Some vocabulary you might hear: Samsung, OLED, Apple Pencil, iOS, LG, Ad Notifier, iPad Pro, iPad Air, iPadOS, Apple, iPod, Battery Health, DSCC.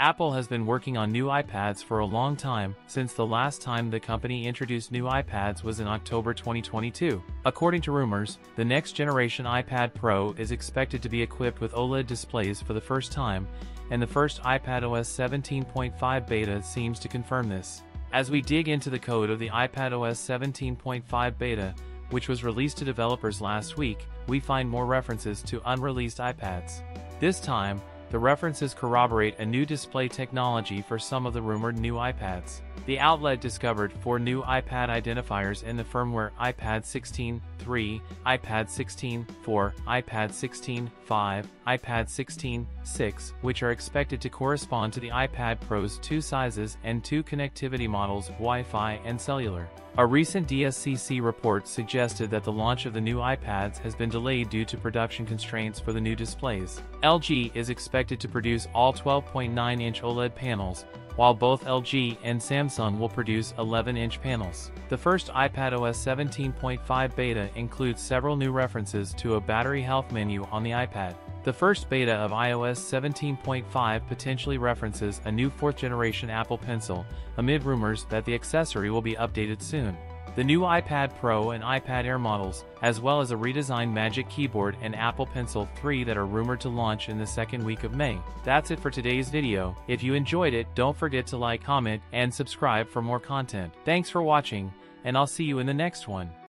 Apple has been working on new iPads for a long time, since the last time the company introduced new iPads was in October 2022. According to rumors, the next generation iPad Pro is expected to be equipped with OLED displays for the first time, and the first iPadOS 17.5 beta seems to confirm this. As we dig into the code of the iPadOS 17.5 beta, which was released to developers last week, we find more references to unreleased iPads. This time, the references corroborate a new display technology for some of the rumored new iPads. The outlet discovered 4 new iPad identifiers in the firmware: iPad 16.3, iPad 16.4, iPad 16.5, iPad 16.6, which are expected to correspond to the iPad Pro's 2 sizes and 2 connectivity models, Wi-Fi and cellular. A recent DSCC report suggested that the launch of the new iPads has been delayed due to production constraints for the new displays. LG is expected to produce all 12.9-inch OLED panels, while both LG and Samsung will produce 11-inch panels. The first iPadOS 17.5 beta includes several new references to a battery health menu on the iPad. The first beta of iOS 17.5 potentially references a new 4th-generation Apple Pencil, amid rumors that the accessory will be updated soon. The new iPad Pro and iPad Air models, as well as a redesigned Magic Keyboard and Apple Pencil 3 that are rumored to launch in the second week of May. That's it for today's video. If you enjoyed it, don't forget to like, comment, and subscribe for more content. Thanks for watching, and I'll see you in the next one.